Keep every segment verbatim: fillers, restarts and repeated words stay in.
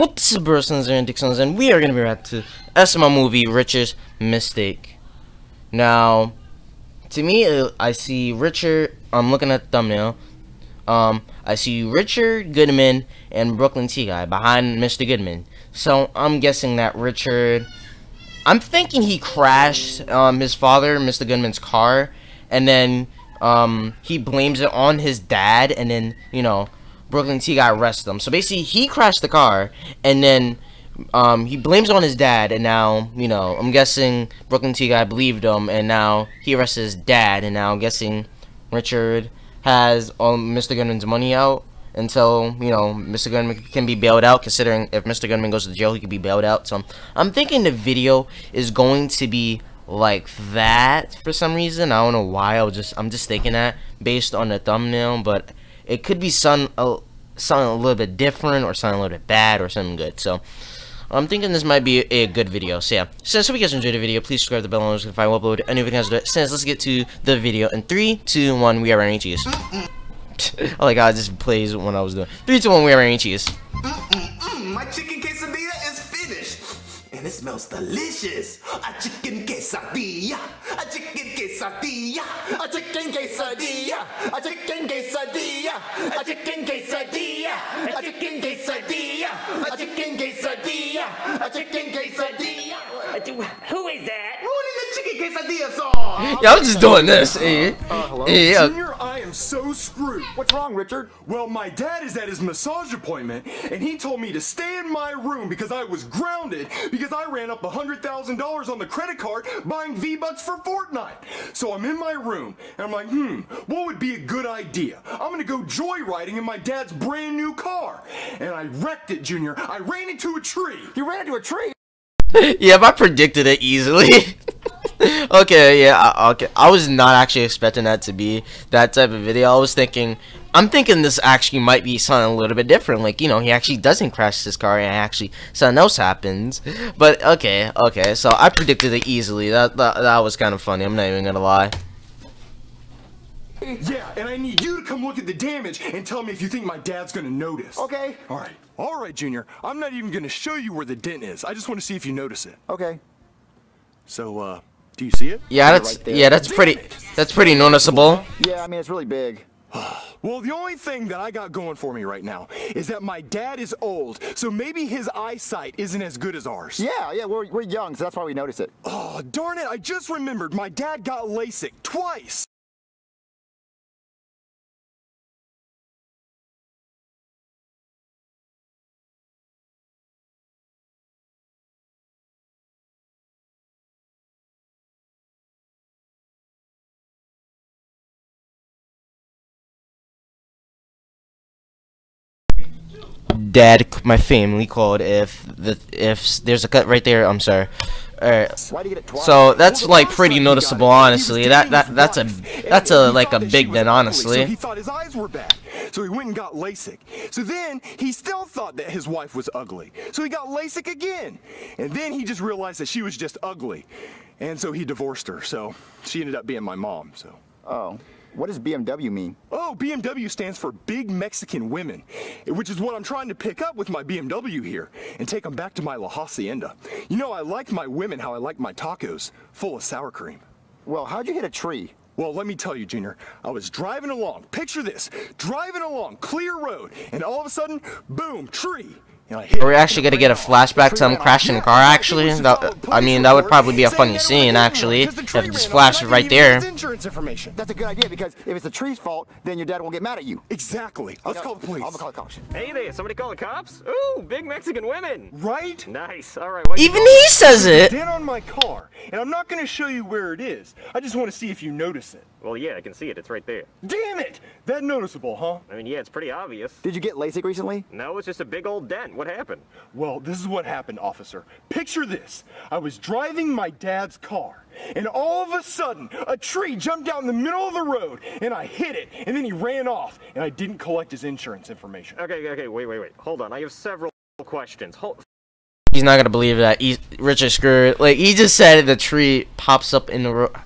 What's up, persons and Dixons, and we are going to be right to S M L movie, Richard's Mistake. Now, to me, I see Richard, I'm looking at the thumbnail, um, I see Richard Goodman and Brooklyn T. Guy behind Mister Goodman. So, I'm guessing that Richard, I'm thinking he crashed um, his father, Mister Goodman's car, and then um, he blames it on his dad, and then, you know, Brooklyn T. Guy arrests them. So basically, he crashed the car, and then um, he blames it on his dad, and now, you know, I'm guessing Brooklyn T. Guy believed him, and now he arrests his dad, and now I'm guessing Richard has all Mister Goodman's money out until, you know, Mister Goodman can be bailed out, considering if Mister Goodman goes to jail, he could be bailed out. So I'm, I'm thinking the video is going to be like that for some reason. I don't know why. I was just, I'm just thinking that based on the thumbnail, but it could be some, uh, something a little bit different, or something a little bit bad, or something good. So, I'm thinking this might be a good video. So, yeah. Since so, so you guys enjoyed the video, please subscribe to the bell and notification if I upload any videos. Since, let's get to the video. In three, two, one, we are running cheese. Oh my god, this plays when I was doing. three, two, one, we are running cheese. My chicken quesadilla is finished. And it smells delicious. A chicken quesadilla. A chicken quesadilla. A chicken quesadilla. A chicken quesadilla. A chicken quesadilla. A chicken quesadilla. A chicken quesadilla. A chicken quesadilla. Who is that? Who is the chicken quesadilla song? Yeah, I'm just doing this. Hey, hello, Junior. I am so screwed. What's wrong, Richard? Well, my dad is at his massage appointment, and he told me to stay in my room because I was grounded. Because I ran up one hundred thousand dollars on the credit card buying V-Bucks for Fortnite. So I'm in my room, and I'm like, hmm, what would be a good idea? I'm gonna go joyriding in my dad's brand new car. And I wrecked it, Junior. I ran into a tree. You ran into a tree? Yeah, but I predicted it easily. Okay, yeah, I, okay. I was not actually expecting that to be that type of video. I was thinking, I'm thinking this actually might be something a little bit different. Like, you know, he actually doesn't crash his car, and actually something else happens. But, okay, okay. So, I predicted it easily. That, that, that was kind of funny. I'm not even going to lie. Yeah, and I need you to come look at the damage and tell me if you think my dad's going to notice. Okay. All right. All right, Junior. I'm not even going to show you where the dent is. I just want to see if you notice it. Okay. So, uh, do you see it? Yeah, that's, right yeah, that's pretty, that's pretty noticeable. Yeah, I mean, it's really big. Well, the only thing that I got going for me right now is that my dad is old, so maybe his eyesight isn't as good as ours. Yeah, yeah, we're, we're young, so that's why we notice it. Oh, darn it, I just remembered my dad got LASIK twice. Dad, my family called if the if there's a cut right there. I'm sorry. All right. So that's like pretty noticeable, honestly. That that that's a that's a like a big dent, honestly. He thought his eyes were bad, so he went and got LASIK. So then he still thought that his wife was ugly, so he got LASIK again. And then he just realized that she was just ugly, and so he divorced her. So she ended up being my mom. So. Oh. What does B M W mean? Oh, B M W stands for Big Mexican Women, which is what I'm trying to pick up with my B M W here and take them back to my La Hacienda. You know, I like my women how I like my tacos, full of sour cream. Well, how'd you hit a tree? Well, let me tell you, Junior, I was driving along, picture this, driving along, clear road, and all of a sudden, boom, tree. Are we actually gonna get a flashback to him crashing the car? Actually, that, I mean, that would probably be a funny scene. Actually, if it just flashes right there. That's a good idea because if it's the tree's fault, then your dad won't get mad at you. Exactly. Let's call the police. I'm gonna call the cops. Hey there, somebody call the cops? Ooh, big Mexican women. Right? Nice. All right. Even he says it. Dent on my car, and I'm not gonna show you where it is. I just want to see if you notice it. Well, yeah, I can see it. It's right there. Damn it! That noticeable, huh? I mean, yeah, it's pretty obvious. Did you get LASIK recently? No, it's just a big old dent. What happened? Well, this is what happened, officer. Picture this. I was driving my dad's car, and all of a sudden, a tree jumped out in the middle of the road, and I hit it, and then he ran off, and I didn't collect his insurance information. Okay, okay, wait, wait, wait. Hold on. I have several questions. Hold... He's not gonna believe that. He's Richard screwed. Like, he just said the tree pops up in the road.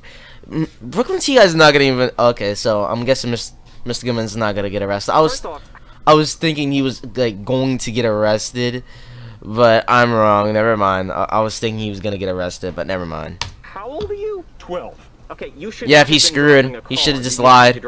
Brooklyn T. Guy's not gonna even. Okay, so I'm guessing Mister Goodman's not gonna get arrested. I was, I was thinking he was like going to get arrested, But I'm wrong. Never mind. I, I was thinking he was gonna get arrested, but never mind. How old are you? Twelve. Okay, you should. Yeah, if he's screwed, he should have just lied.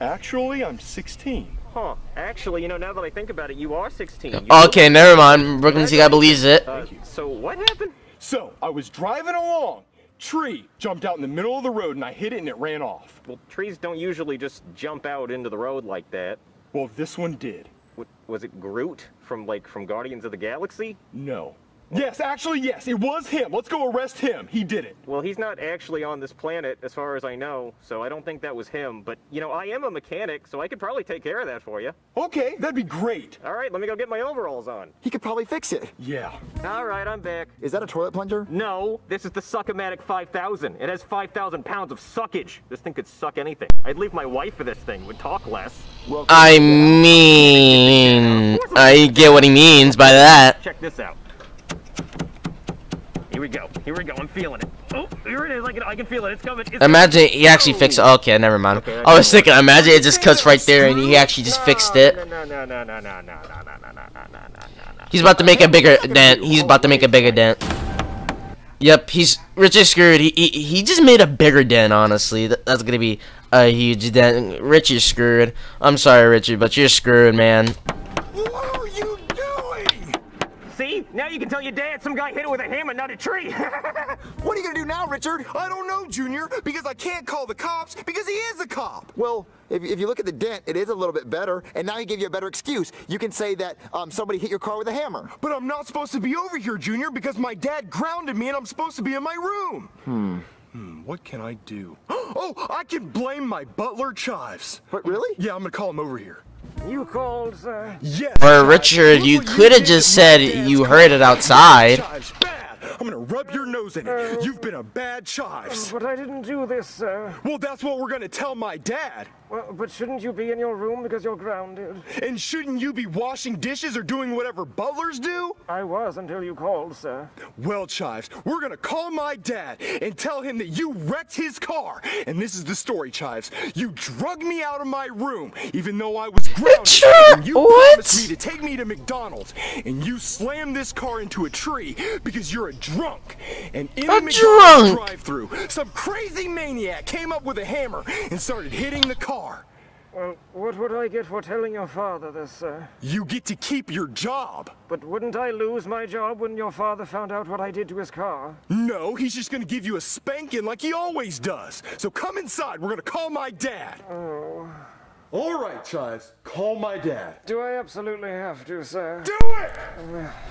Actually, I'm sixteen. Huh. Actually, you know, now that I think about it, you are sixteen. You okay, never mind. Brooklyn T. Guy believes it. Uh, so what happened? So I was driving along. Tree jumped out in the middle of the road, and I hit it, and it ran off. Well, trees don't usually just jump out into the road like that. Well, this one did. What, was it Groot from like from Guardians of the Galaxy? No. Yes, actually, yes, it was him. Let's go arrest him. He did it. Well, he's not actually on this planet, as far as I know, so I don't think that was him. But, you know, I am a mechanic, so I could probably take care of that for you. Okay, that'd be great. All right, let me go get my overalls on. He could probably fix it. Yeah. All right, I'm back. Is that a toilet plunger? No, this is the Suck-O-Matic five thousand. It has five thousand pounds of suckage. This thing could suck anything. I'd leave my wife for this thing. It would talk less. Welcome I mean, I get what he means by that. Check this out. Here we go. Here we go. I'm feeling it. Oh, here it is. I can, I can feel it. It's coming. It's imagine he actually fixed it. Okay, never mind. Okay, I, I was thinking, imagine it just cuts right there and he actually just no, fixed it. No, no, no, no, no, no, no, no, no, no, no. He's about to make a bigger dent. He's about to make a bigger dent. Yep, he's Richard screwed. He, he, he just made a bigger dent, honestly. That's going to be a huge dent. Richard's screwed. I'm sorry, Richard, but you're screwed, man. Now you can tell your dad some guy hit it with a hammer, not a tree. What are you gonna do now, Richard? I don't know, Junior, because I can't call the cops because he is a cop. Well, if, if you look at the dent, it is a little bit better, and now he gave you a better excuse. You can say that um, somebody hit your car with a hammer. But I'm not supposed to be over here, Junior, because my dad grounded me and I'm supposed to be in my room. Hmm. Hmm, what can I do? Oh, I can blame my butler, Chives. What, really? Yeah, I'm gonna call him over here. You called, sir? Yes. Or Richard, you could have just said you heard it outside. I'm gonna rub your nose in it. You've been a bad Chives. But I didn't do this, sir. Well, that's what we're gonna tell my dad. Well, but shouldn't you be in your room because you're grounded? And shouldn't you be washing dishes or doing whatever butlers do? I was until you called, sir. Well, Chives, we're gonna call my dad and tell him that you wrecked his car. And this is the story, Chives. You drugged me out of my room, even though I was grounded. And you what? promised me to take me to McDonald's, and you slammed this car into a tree because you're a drunk, and in a the McDonald's drive-thru, some crazy maniac came up with a hammer and started hitting the car. Well, what would I get for telling your father this, sir? You get to keep your job. But wouldn't I lose my job when your father found out what I did to his car? No, he's just gonna give you a spanking like he always does. So come inside, we're gonna call my dad. Oh. All right, Chives, call my dad. Do I absolutely have to, sir? Do it!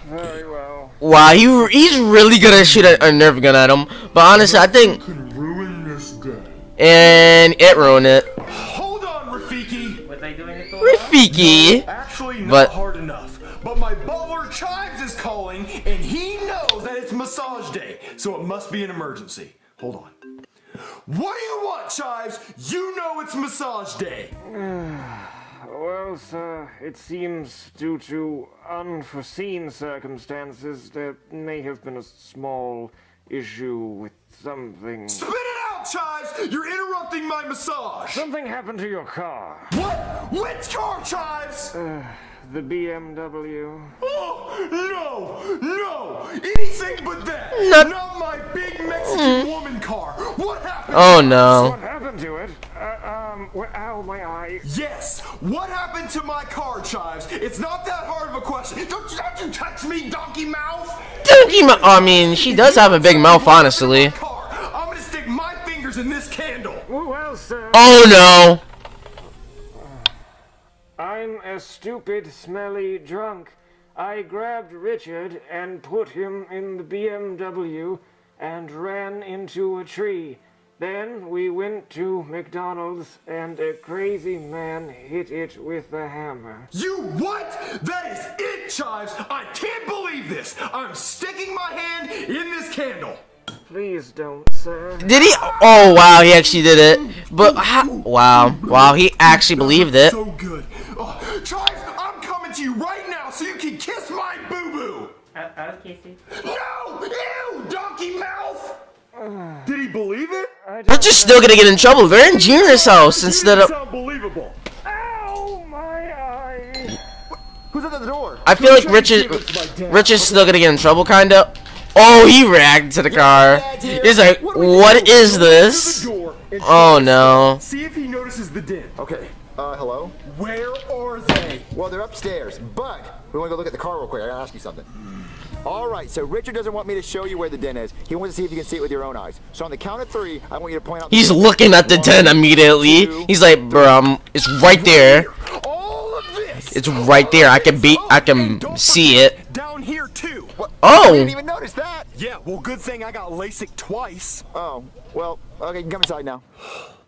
Very well. Wow, he, he's really gonna shoot a, a nerf gun at him. But honestly, I think... Could ruin this day. And it ruined it. Hold on, Rafiki! What are they doing? Rafiki! No, actually, not but, hard enough. But my butler Chives is calling, and he knows that it's massage day. So it must be an emergency. Hold on. What do you want, Chives? You know it's massage day. Well, sir, it seems due to unforeseen circumstances, there may have been a small issue with something. Spit it out, Chives! You're interrupting my massage! Something happened to your car. What? Which car, Chives? Uh, the B M W. Oh, no! No! Anything but that! Not, Not my big Mexican woman car! What happened? Oh, no. What happened to it? Uh, um, well, ow, my eye. Yes! What happened to my car, Chives? It's not that hard of a question. Don't, don't you touch me, donkey mouth! Donkey mouth! I mean, she does have a big mouth, honestly. I'm gonna stick my fingers in this candle. Well, sir. Oh, no. I'm a stupid, smelly drunk. I grabbed Richard and put him in the B M W and ran into a tree. Then we went to McDonald's and a crazy man hit it with a hammer. You what? That is it, Chives! I can't believe this! I'm sticking my hand in this candle! Please don't, sir. Did he? Oh, wow, he actually did it. But, how? Wow, wow, he actually believed it. So good. Oh, Chives, I'm coming to you right now so you can kiss my boo-boo. Uh, I'll kiss you. No! Ew, donkey mouth! Uh, did he believe it? We're just still gonna get in trouble. They're in Junior's house instead of... It's unbelievable. Ow, my eye. Who's at the door? I feel like Richard, Rich is still gonna get in trouble, kinda. Oh, he ragged to the car. He's like, what is this? Oh no. See if he notices the dent. Okay. Uh, hello? Where are they? Well, they're upstairs, but we want to go look at the car real quick. I gotta ask you something. All right, so Richard doesn't want me to show you where the dent is. He wants to see if you can see it with your own eyes. So on the count of three, I want you to point out. He's looking at the dent immediately. Two, He's like, bro, it's right there. All of this. It's right there. I can be. I can see it. Down here too. What? Oh. I didn't even notice that. Yeah. Well, good thing I got LASIK twice. Oh. Well. Okay. You can come inside now.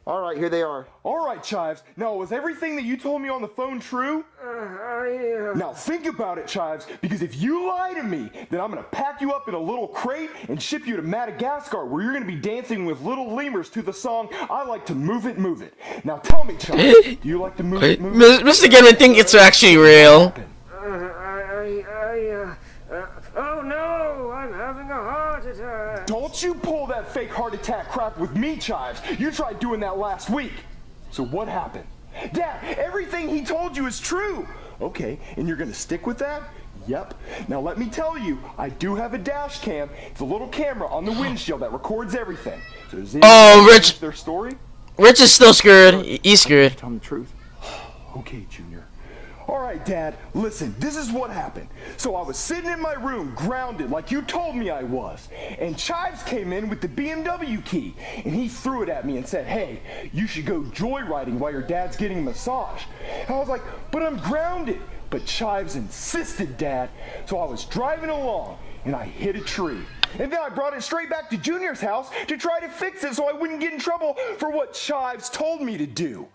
All right, here they are. All right, Chives. Now, was everything that you told me on the phone true? Uh, yeah. Now, think about it, Chives, because if you lie to me, then I'm going to pack you up in a little crate and ship you to Madagascar, where you're going to be dancing with little lemurs to the song, I Like To Move It, Move It. Now, tell me, Chives, do you like to move it, move it? Mister Goodman thinks it's actually real. Uh, I, I, uh, uh, oh, no, I'm having a heart attack. Don't you pull that fake heart attack crap with me, Chives. You tried doing that last week. So what happened? Dad, everything he told you is true. Okay, and you're gonna stick with that? Yep. Now let me tell you, I do have a dash cam. It's a little camera on the windshield that records everything. So does oh, Rich. Their story? Rich is still screwed. He's screwed. Tell him the truth. Okay, Junior. All right, Dad, listen, this is what happened. So I was sitting in my room, grounded, like you told me I was. And Chives came in with the B M W key, and he threw it at me and said, hey, you should go joyriding while your dad's getting a massage. And I was like, but I'm grounded. But Chives insisted, Dad. So I was driving along, and I hit a tree. And then I brought it straight back to Junior's house to try to fix it so I wouldn't get in trouble for what Chives told me to do.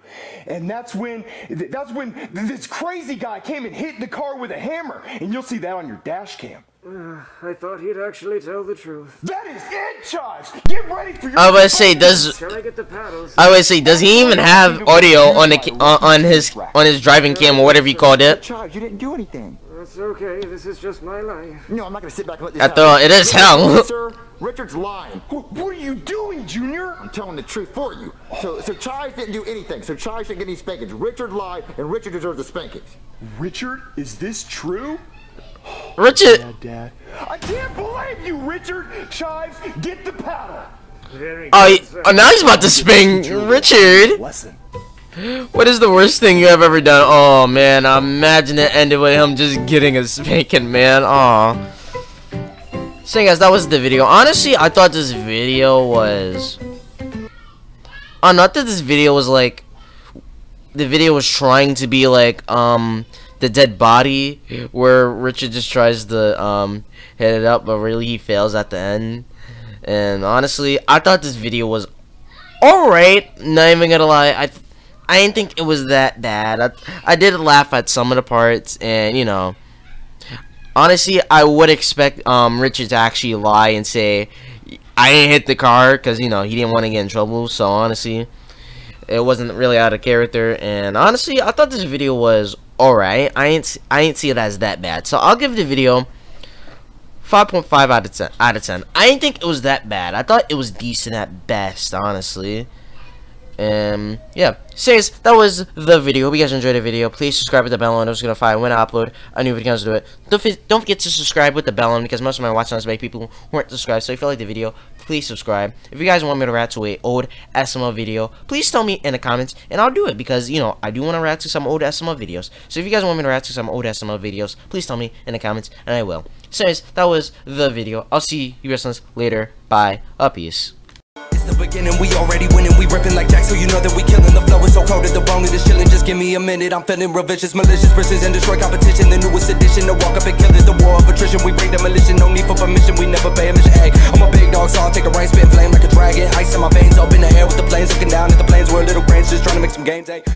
And that's when, that's when this crazy guy came and hit the car with a hammer. And you'll see that on your dash cam. Uh, I thought he'd actually tell the truth. That is it, Chives! Get ready for your- I would say, does- I, get the I would say, does he even have audio on the, uh, on his on his driving cam or whatever you called it? Chives, you didn't do anything. It's okay, this is just my life. No, I'm not gonna sit back and let this happen. After all, it is hell. Sir, Richard's lying. What are you doing, Junior? I'm telling the truth for you. So, so Chives didn't do anything. So Chives didn't get any spankings. Richard lied, and Richard deserves the spankings. Richard, is this true? Richard! Dad, Dad. I can't believe you, Richard! Chives, get the paddle! Oh, he, oh, now he's about to spang Richard! Lesson. What is the worst thing you have ever done? Oh man, I imagine it ended with him just getting a spanking, man. Aw. So guys, that was the video. Honestly, I thought this video was... I thought that this video was like... The video was trying to be like, um... the dead body, where Richard just tries to um, hit it up, but really he fails at the end. And honestly, I thought this video was alright. Not even gonna lie, I th I didn't think it was that bad. I, I did laugh at some of the parts, and you know, honestly, I would expect um, Richard to actually lie and say I didn't hit the car, because you know he didn't want to get in trouble. So honestly, it wasn't really out of character. And honestly, I thought this video was alright. I ain't I ain't see it as that bad. So I'll give the video five point five out of ten out of ten. I didn't think it was that bad. I thought it was decent at best, honestly. Um yeah. So guys, that was the video. Hope you guys enjoyed the video. Please subscribe with the bell on it's gonna find when I upload a new video. Do it. Don't don't forget to subscribe with the bell on because most of my watch times make people who aren't subscribed. So if you like the video, please subscribe. If you guys want me to react to a old S M L video, please tell me in the comments and I'll do it, because you know I do want to react to some old S M L videos. So if you guys want me to react to some old S M L videos, please tell me in the comments and I will. So guys, that was the video. I'll see you guys later. Bye. A peace. The beginning, we already winning, we ripping like Jack, so you know that we killing. The flow is so cold that the bone is chilling. Just give me a minute, I'm feeling revicious, malicious, versus and destroy competition. The newest edition to walk up and kill it, the war of attrition. We bring demolition, no need for permission, we never pay a mission. Hey, I'm a big dog, so I'll take a right, spit flame like a dragon. Ice in my veins, up in the air with the planes, looking down at the plains, we're little brains, just trying to make some games. Hey.